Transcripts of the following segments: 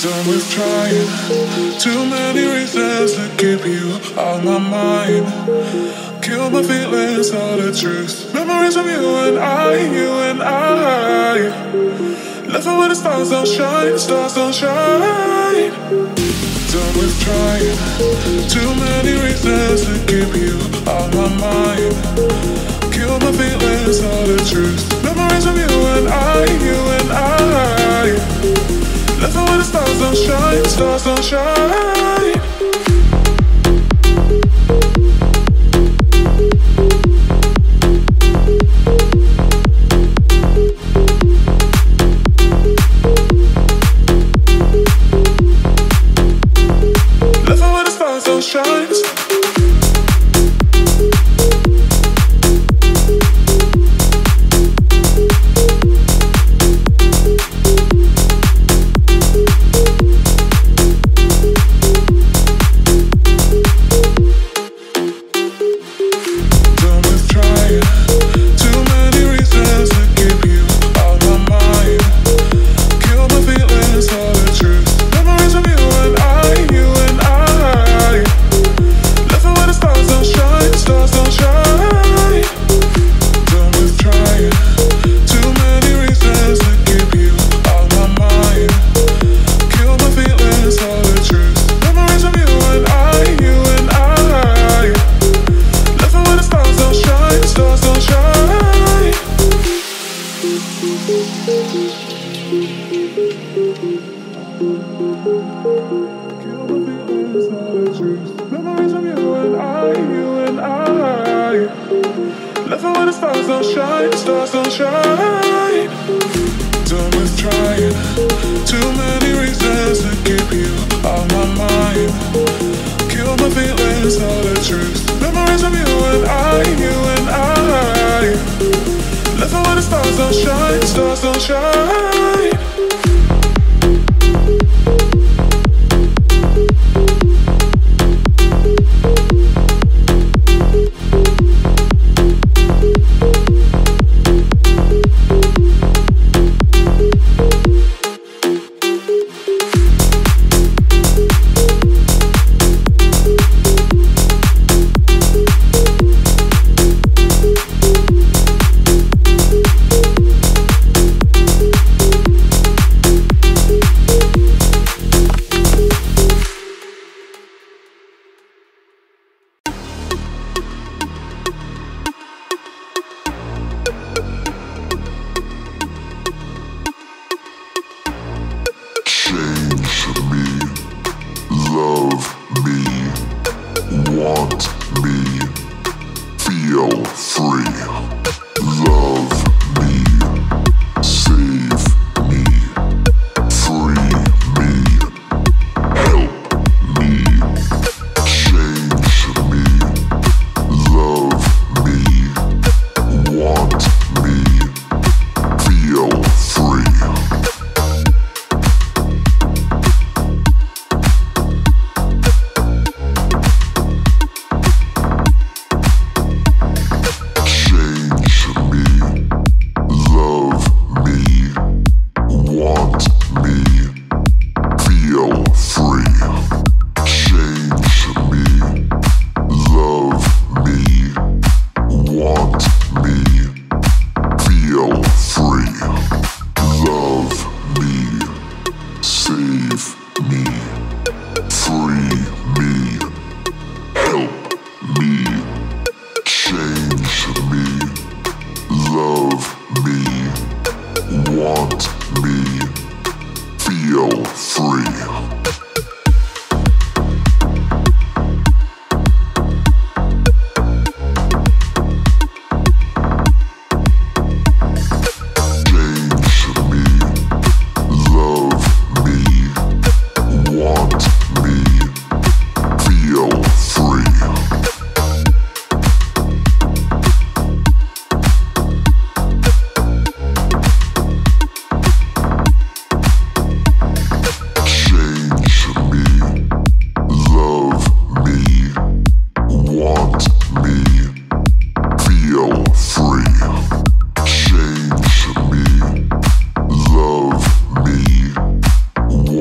done with trying. Too many reasons to keep you on my mind. Kill my feelings, all the truth. Memories of you and I laughing when the stars don't shine, stars don't shine. Done with trying. Too many reasons to keep you on my mind. Kill my feelings, all the truth. Memories of you and I laughing when the stars don't shine, stars don't shine.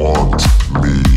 want me.